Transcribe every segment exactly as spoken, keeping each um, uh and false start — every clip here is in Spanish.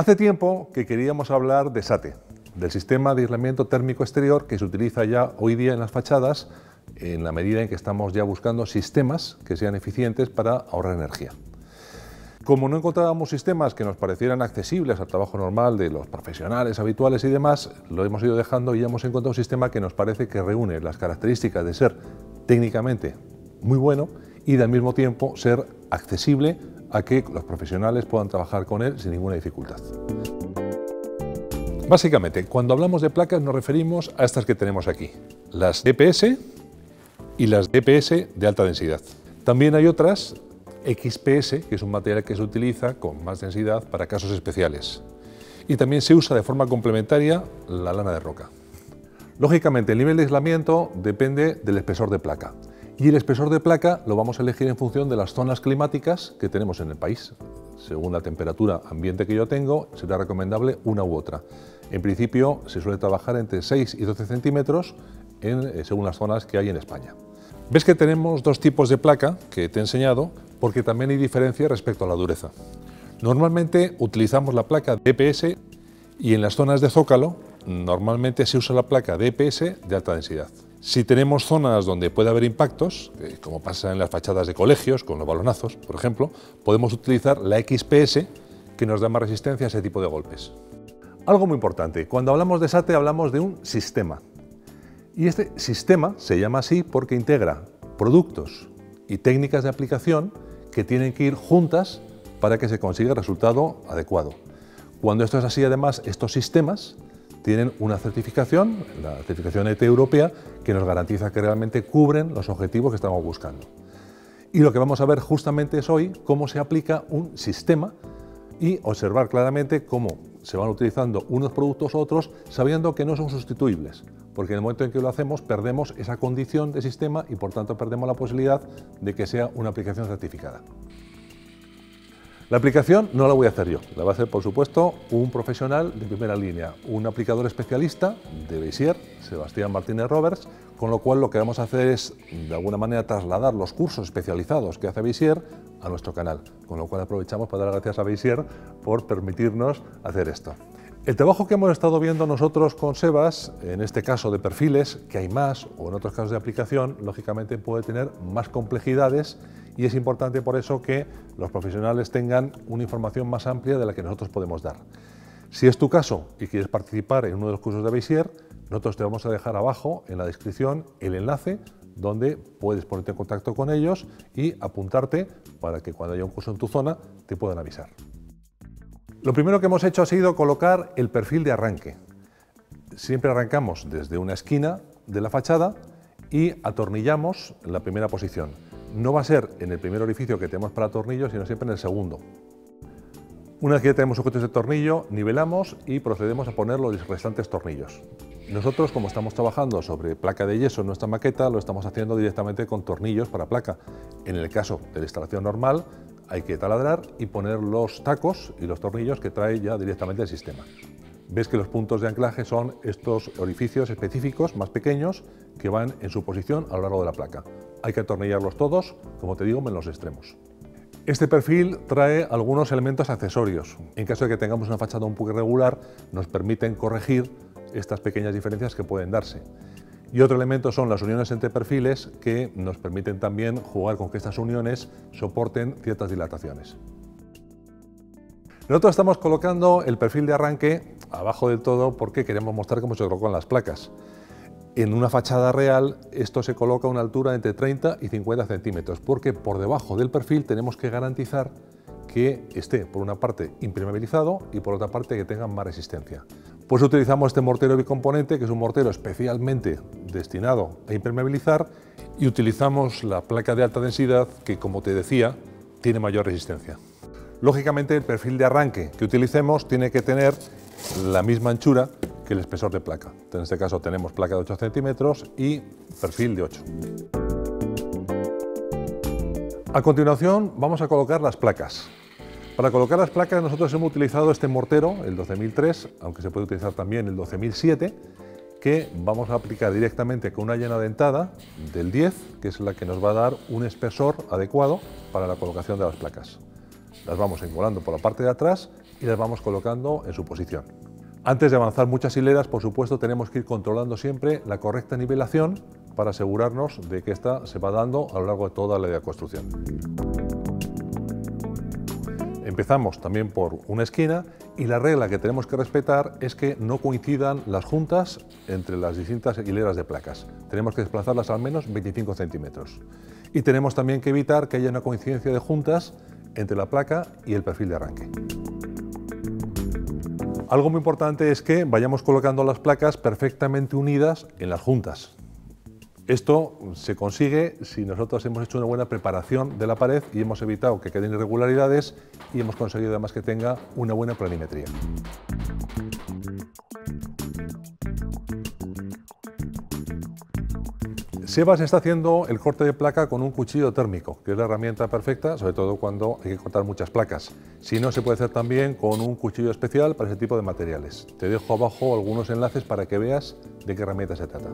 Hace tiempo que queríamos hablar de SATE, del sistema de aislamiento térmico exterior que se utiliza ya hoy día en las fachadas, en la medida en que estamos ya buscando sistemas que sean eficientes para ahorrar energía. Como no encontrábamos sistemas que nos parecieran accesibles al trabajo normal de los profesionales habituales y demás, lo hemos ido dejando y hemos encontrado un sistema que nos parece que reúne las características de ser técnicamente muy bueno y de al mismo tiempo ser accesible a que los profesionales puedan trabajar con él sin ninguna dificultad. Básicamente, cuando hablamos de placas nos referimos a estas que tenemos aquí, las E P S y las E P S de alta densidad. También hay otras, X P S, que es un material que se utiliza con más densidad para casos especiales. Y también se usa de forma complementaria la lana de roca. Lógicamente, el nivel de aislamiento depende del espesor de placa. Y el espesor de placa lo vamos a elegir en función de las zonas climáticas que tenemos en el país. Según la temperatura ambiente que yo tengo, será recomendable una u otra. En principio, se suele trabajar entre seis y doce centímetros en, según las zonas que hay en España. Ves que tenemos dos tipos de placa que te he enseñado, porque también hay diferencias respecto a la dureza. Normalmente utilizamos la placa de E P S y en las zonas de zócalo normalmente se usa la placa de E P S de alta densidad. Si tenemos zonas donde puede haber impactos, como pasa en las fachadas de colegios, con los balonazos, por ejemplo, podemos utilizar la X P S, que nos da más resistencia a ese tipo de golpes. Algo muy importante, cuando hablamos de SATE hablamos de un sistema. Y este sistema se llama así porque integra productos y técnicas de aplicación que tienen que ir juntas para que se consiga el resultado adecuado. Cuando esto es así, además, estos sistemas tienen una certificación, la certificación E T E Europea, que nos garantiza que realmente cubren los objetivos que estamos buscando. Y lo que vamos a ver justamente es hoy cómo se aplica un sistema y observar claramente cómo se van utilizando unos productos u otros, sabiendo que no son sustituibles, porque en el momento en que lo hacemos perdemos esa condición de sistema y por tanto perdemos la posibilidad de que sea una aplicación certificada. La aplicación no la voy a hacer yo, la va a hacer por supuesto un profesional de primera línea, un aplicador especialista de Beissier, Sebastián Martínez Roberts, con lo cual lo que vamos a hacer es de alguna manera trasladar los cursos especializados que hace Beissier a nuestro canal, con lo cual aprovechamos para dar gracias a Beissier por permitirnos hacer esto. El trabajo que hemos estado viendo nosotros con Sebas, en este caso de perfiles, que hay más, o en otros casos de aplicación, lógicamente puede tener más complejidades y es importante por eso que los profesionales tengan una información más amplia de la que nosotros podemos dar. Si es tu caso y quieres participar en uno de los cursos de Beissier, nosotros te vamos a dejar abajo en la descripción el enlace donde puedes ponerte en contacto con ellos y apuntarte para que cuando haya un curso en tu zona te puedan avisar. Lo primero que hemos hecho ha sido colocar el perfil de arranque. Siempre arrancamos desde una esquina de la fachada y atornillamos en la primera posición. No va a ser en el primer orificio que tenemos para tornillos, sino siempre en el segundo. Una vez que ya tenemos sujetos de tornillo, nivelamos y procedemos a poner los restantes tornillos. Nosotros, como estamos trabajando sobre placa de yeso en nuestra maqueta, lo estamos haciendo directamente con tornillos para placa. En el caso de la instalación normal, hay que taladrar y poner los tacos y los tornillos que trae ya directamente el sistema. Ves que los puntos de anclaje son estos orificios específicos más pequeños que van en su posición a lo largo de la placa. Hay que atornillarlos todos, como te digo, en los extremos. Este perfil trae algunos elementos accesorios. En caso de que tengamos una fachada un poco irregular, nos permiten corregir estas pequeñas diferencias que pueden darse. Y otro elemento son las uniones entre perfiles que nos permiten también jugar con que estas uniones soporten ciertas dilataciones. Nosotros estamos colocando el perfil de arranque abajo del todo porque queremos mostrar cómo se colocan las placas. En una fachada real esto se coloca a una altura entre treinta y cincuenta centímetros porque por debajo del perfil tenemos que garantizar que esté por una parte impermeabilizado y por otra parte que tenga más resistencia. Pues utilizamos este mortero bicomponente, que es un mortero especialmente destinado a impermeabilizar, y utilizamos la placa de alta densidad que, como te decía, tiene mayor resistencia. Lógicamente el perfil de arranque que utilicemos tiene que tener la misma anchura que el espesor de placa. En este caso tenemos placa de ocho centímetros y perfil de ocho. A continuación vamos a colocar las placas. Para colocar las placas nosotros hemos utilizado este mortero, el doce mil tres, aunque se puede utilizar también el doce mil siete, que vamos a aplicar directamente con una llana dentada del diez, que es la que nos va a dar un espesor adecuado para la colocación de las placas. Las vamos encolando por la parte de atrás y las vamos colocando en su posición. Antes de avanzar muchas hileras, por supuesto, tenemos que ir controlando siempre la correcta nivelación para asegurarnos de que esta se va dando a lo largo de toda la construcción. Empezamos también por una esquina y la regla que tenemos que respetar es que no coincidan las juntas entre las distintas hileras de placas. Tenemos que desplazarlas al menos veinticinco centímetros. Y tenemos también que evitar que haya una coincidencia de juntas entre la placa y el perfil de arranque. Algo muy importante es que vayamos colocando las placas perfectamente unidas en las juntas. Esto se consigue si nosotros hemos hecho una buena preparación de la pared y hemos evitado que queden irregularidades y hemos conseguido además que tenga una buena planimetría. Sebas está haciendo el corte de placa con un cuchillo térmico, que es la herramienta perfecta, sobre todo cuando hay que cortar muchas placas. Si no, se puede hacer también con un cuchillo especial para ese tipo de materiales. Te dejo abajo algunos enlaces para que veas de qué herramienta se trata.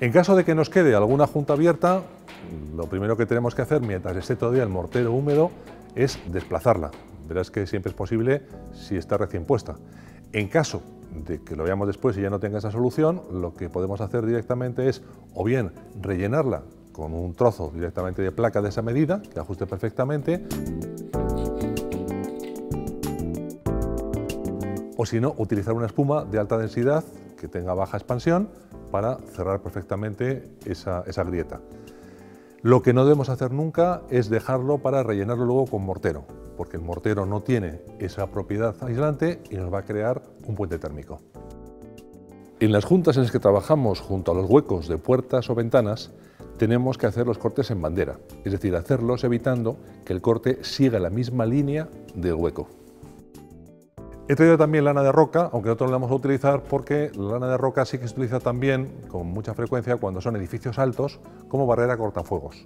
En caso de que nos quede alguna junta abierta, lo primero que tenemos que hacer mientras esté todavía el mortero húmedo es desplazarla. Verás que siempre es posible si está recién puesta. En caso de que lo veamos después y ya no tenga esa solución, lo que podemos hacer directamente es o bien rellenarla con un trozo directamente de placa de esa medida, que ajuste perfectamente, o si no, utilizar una espuma de alta densidad que tenga baja expansión, para cerrar perfectamente esa, esa grieta. Lo que no debemos hacer nunca es dejarlo para rellenarlo luego con mortero, porque el mortero no tiene esa propiedad aislante y nos va a crear un puente térmico. En las juntas en las que trabajamos junto a los huecos de puertas o ventanas, tenemos que hacer los cortes en bandera, es decir, hacerlos evitando que el corte siga la misma línea del hueco. He traído también lana de roca, aunque nosotros la vamos a utilizar porque la lana de roca sí que se utiliza también con mucha frecuencia cuando son edificios altos como barrera cortafuegos.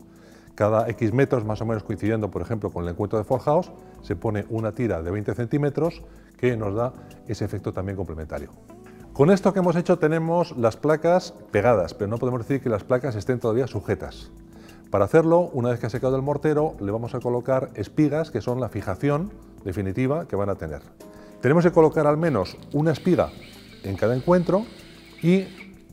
Cada X metros, más o menos coincidiendo por ejemplo con el encuentro de forjados, se pone una tira de veinte centímetros que nos da ese efecto también complementario. Con esto que hemos hecho tenemos las placas pegadas, pero no podemos decir que las placas estén todavía sujetas. Para hacerlo, una vez que ha secado el mortero, le vamos a colocar espigas que son la fijación definitiva que van a tener. Tenemos que colocar al menos una espiga en cada encuentro y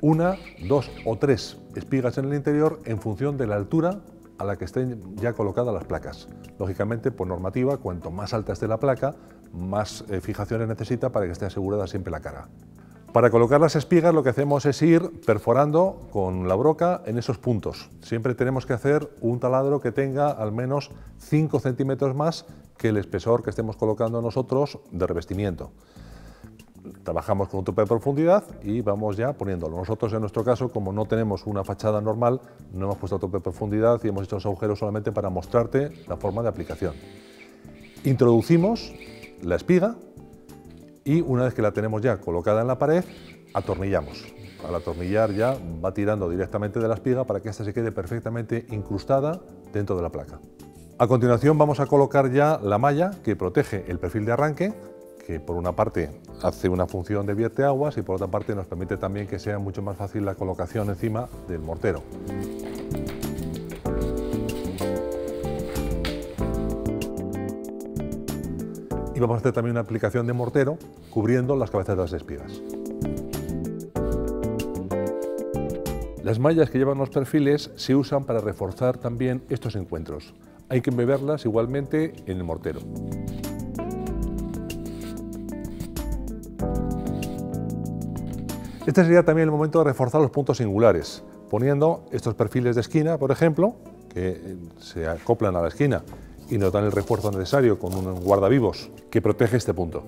una, dos o tres espigas en el interior en función de la altura a la que estén ya colocadas las placas. Lógicamente, por normativa, cuanto más alta esté la placa, más eh, fijaciones necesita para que esté asegurada siempre la carga. Para colocar las espigas lo que hacemos es ir perforando con la broca en esos puntos. Siempre tenemos que hacer un taladro que tenga al menos cinco centímetros más que el espesor que estemos colocando nosotros de revestimiento. Trabajamos con un tope de profundidad y vamos ya poniéndolo. Nosotros en nuestro caso, como no tenemos una fachada normal, no hemos puesto tope de profundidad y hemos hecho los agujeros solamente para mostrarte la forma de aplicación. Introducimos la espiga y una vez que la tenemos ya colocada en la pared, atornillamos. Al atornillar ya va tirando directamente de la espiga para que ésta se quede perfectamente incrustada dentro de la placa. A continuación vamos a colocar ya la malla que protege el perfil de arranque, que por una parte hace una función de vierteaguas y por otra parte nos permite también que sea mucho más fácil la colocación encima del mortero. Y vamos a hacer también una aplicación de mortero cubriendo las cabezas de las espigas. Las mallas que llevan los perfiles se usan para reforzar también estos encuentros. Hay que embeberlas igualmente en el mortero. Este sería también el momento de reforzar los puntos singulares, poniendo estos perfiles de esquina, por ejemplo, que se acoplan a la esquina y nos dan el refuerzo necesario con un guardavivos que protege este punto.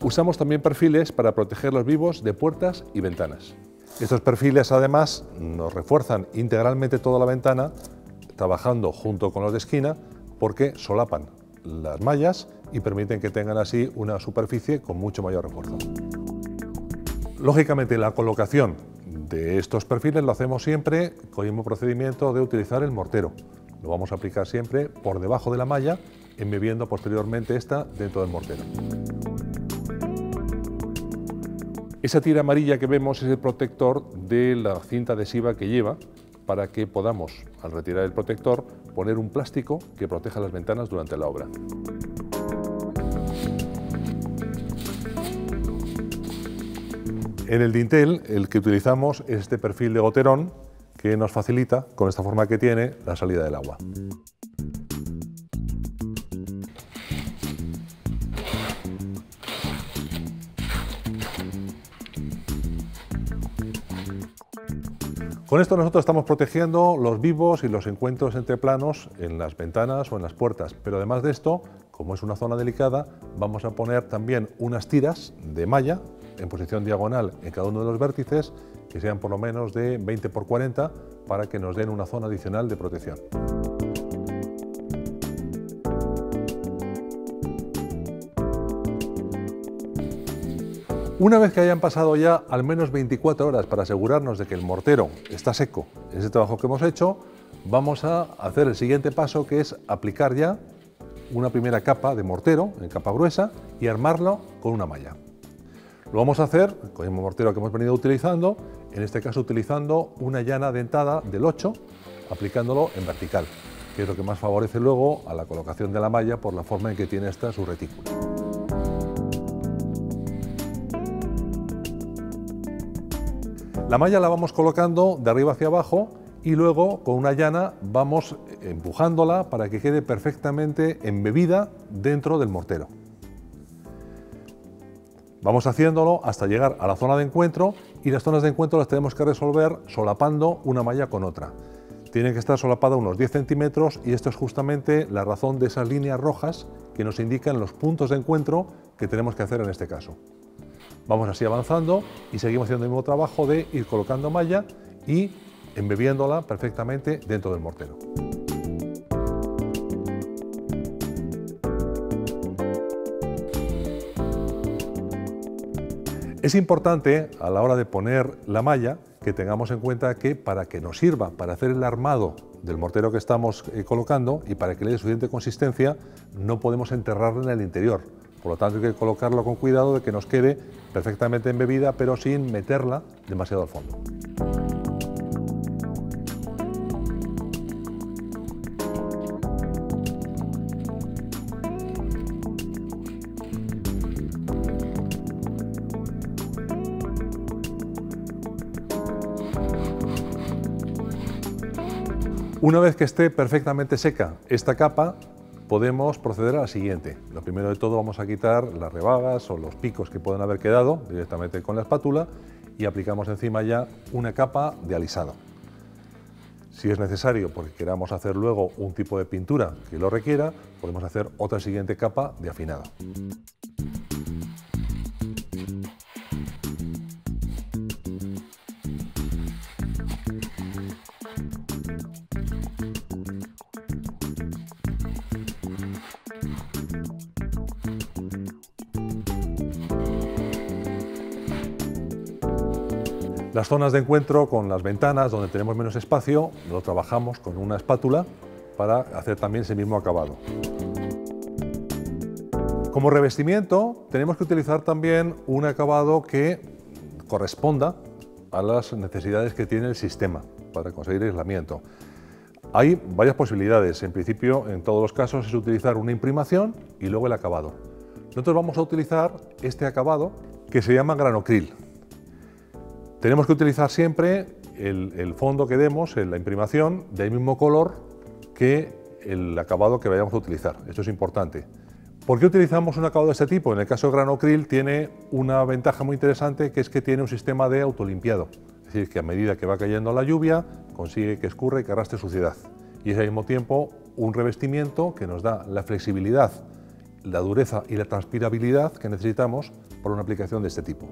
Usamos también perfiles para proteger los vivos de puertas y ventanas. Estos perfiles además nos refuerzan integralmente toda la ventana trabajando junto con los de esquina porque solapan las mallas y permiten que tengan así una superficie con mucho mayor refuerzo. Lógicamente, la colocación de estos perfiles lo hacemos siempre con el mismo procedimiento de utilizar el mortero. Lo vamos a aplicar siempre por debajo de la malla, embebiendo posteriormente esta dentro del mortero. Esa tira amarilla que vemos es el protector de la cinta adhesiva que lleva para que podamos, al retirar el protector, poner un plástico que proteja las ventanas durante la obra. En el dintel, el que utilizamos es este perfil de goterón que nos facilita, con esta forma que tiene, la salida del agua. Con esto nosotros estamos protegiendo los vivos y los encuentros entre planos en las ventanas o en las puertas, pero además de esto, como es una zona delicada, vamos a poner también unas tiras de malla en posición diagonal en cada uno de los vértices, que sean por lo menos de veinte por cuarenta, para que nos den una zona adicional de protección. Una vez que hayan pasado ya al menos veinticuatro horas para asegurarnos de que el mortero está seco, ese trabajo que hemos hecho, vamos a hacer el siguiente paso, que es aplicar ya una primera capa de mortero, en capa gruesa, y armarlo con una malla. Lo vamos a hacer con el mortero que hemos venido utilizando, en este caso utilizando una llana dentada del ocho, aplicándolo en vertical, que es lo que más favorece luego a la colocación de la malla por la forma en que tiene esta su retículo. La malla la vamos colocando de arriba hacia abajo y luego con una llana vamos empujándola para que quede perfectamente embebida dentro del mortero. Vamos haciéndolo hasta llegar a la zona de encuentro y las zonas de encuentro las tenemos que resolver solapando una malla con otra. Tiene que estar solapada unos diez centímetros y esto es justamente la razón de esas líneas rojas que nos indican los puntos de encuentro que tenemos que hacer en este caso. Vamos así avanzando y seguimos haciendo el mismo trabajo de ir colocando malla y embebiéndola perfectamente dentro del mortero. Es importante a la hora de poner la malla que tengamos en cuenta que para que nos sirva para hacer el armado del mortero que estamos colocando y para que le dé suficiente consistencia, no podemos enterrarlo en el interior. Por lo tanto, hay que colocarlo con cuidado de que nos quede perfectamente embebida, pero sin meterla demasiado al fondo. Una vez que esté perfectamente seca esta capa, podemos proceder a la siguiente. Lo primero de todo, vamos a quitar las rebagas o los picos que pueden haber quedado directamente con la espátula y aplicamos encima ya una capa de alisado. Si es necesario, porque queramos hacer luego un tipo de pintura que lo requiera, podemos hacer otra siguiente capa de afinado. Las zonas de encuentro con las ventanas, donde tenemos menos espacio, lo trabajamos con una espátula para hacer también ese mismo acabado. Como revestimiento, tenemos que utilizar también un acabado que corresponda a las necesidades que tiene el sistema para conseguir aislamiento. Hay varias posibilidades. En principio, en todos los casos, es utilizar una imprimación y luego el acabado. Nosotros vamos a utilizar este acabado que se llama Granocryl. Tenemos que utilizar siempre el, el fondo que demos en la imprimación del mismo color que el acabado que vayamos a utilizar. Esto es importante. ¿Por qué utilizamos un acabado de este tipo? En el caso de Granocryl tiene una ventaja muy interesante, que es que tiene un sistema de autolimpiado. Es decir, que a medida que va cayendo la lluvia, consigue que escurra y que arrastre suciedad. Y es al mismo tiempo un revestimiento que nos da la flexibilidad, la dureza y la transpirabilidad que necesitamos para una aplicación de este tipo.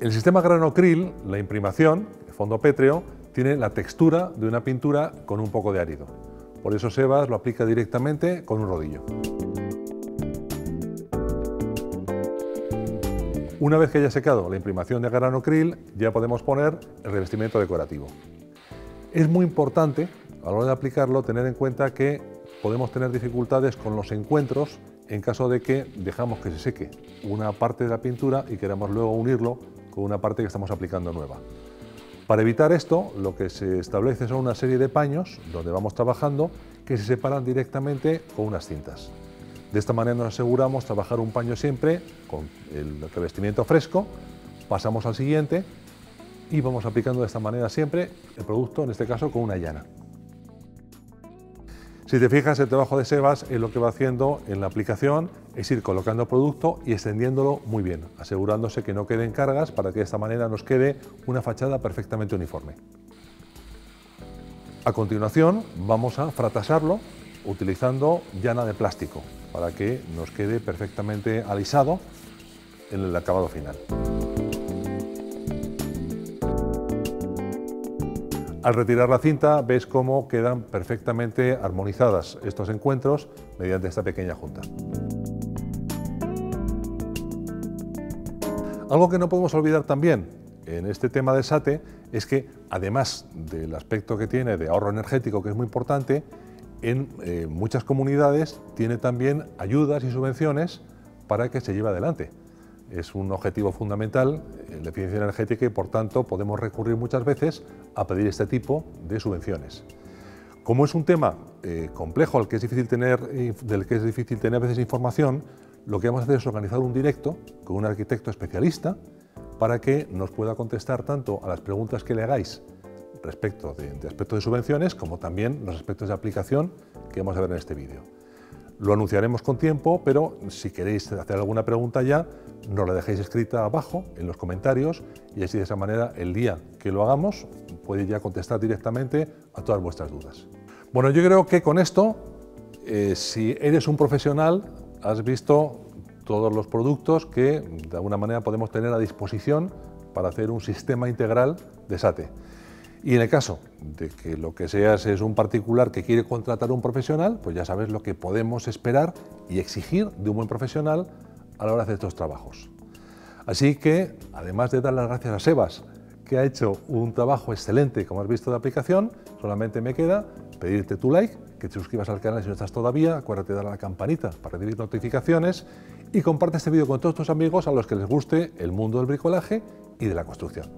El sistema Granocryl, la imprimación, el fondo pétreo, tiene la textura de una pintura con un poco de árido. Por eso Sebas lo aplica directamente con un rodillo. Una vez que haya secado la imprimación de Granocryl, ya podemos poner el revestimiento decorativo. Es muy importante, a la hora de aplicarlo, tener en cuenta que podemos tener dificultades con los encuentros en caso de que dejamos que se seque una parte de la pintura y queramos luego unirlo con una parte que estamos aplicando nueva. Para evitar esto, lo que se establece son una serie de paños donde vamos trabajando que se separan directamente con unas cintas. De esta manera nos aseguramos trabajar un paño siempre con el revestimiento fresco, pasamos al siguiente y vamos aplicando de esta manera siempre el producto, en este caso con una llana. Si te fijas, el trabajo de Sebas es lo que va haciendo en la aplicación, es ir colocando producto y extendiéndolo muy bien, asegurándose que no queden cargas para que de esta manera nos quede una fachada perfectamente uniforme. A continuación vamos a fratasarlo utilizando llana de plástico, para que nos quede perfectamente alisado en el acabado final. Al retirar la cinta, ves cómo quedan perfectamente armonizadas estos encuentros mediante esta pequeña junta. Algo que no podemos olvidar también en este tema de SATE es que, además del aspecto que tiene de ahorro energético, que es muy importante, en eh, muchas comunidades tiene también ayudas y subvenciones para que se lleve adelante. Es un objetivo fundamental la eficiencia energética y, por tanto, podemos recurrir muchas veces a pedir este tipo de subvenciones. Como es un tema eh, complejo al que es difícil tener, del que es difícil tener a veces información, lo que vamos a hacer es organizar un directo con un arquitecto especialista para que nos pueda contestar tanto a las preguntas que le hagáis respecto de, de aspectos de subvenciones, como también los aspectos de aplicación que vamos a ver en este vídeo. Lo anunciaremos con tiempo, pero si queréis hacer alguna pregunta ya, nos la dejéis escrita abajo en los comentarios y así de esa manera el día que lo hagamos podéis ya contestar directamente a todas vuestras dudas. Bueno, yo creo que con esto, eh, si eres un profesional, has visto todos los productos que de alguna manera podemos tener a disposición para hacer un sistema integral de SATE. Y en el caso de que lo que seas es un particular que quiere contratar a un profesional, pues ya sabes lo que podemos esperar y exigir de un buen profesional a la hora de hacer estos trabajos. Así que, además de dar las gracias a Sebas, que ha hecho un trabajo excelente, como has visto, de aplicación, solamente me queda pedirte tu like, que te suscribas al canal si no estás todavía, acuérdate de darle a la campanita para recibir notificaciones y comparte este vídeo con todos tus amigos a los que les guste el mundo del bricolaje y de la construcción.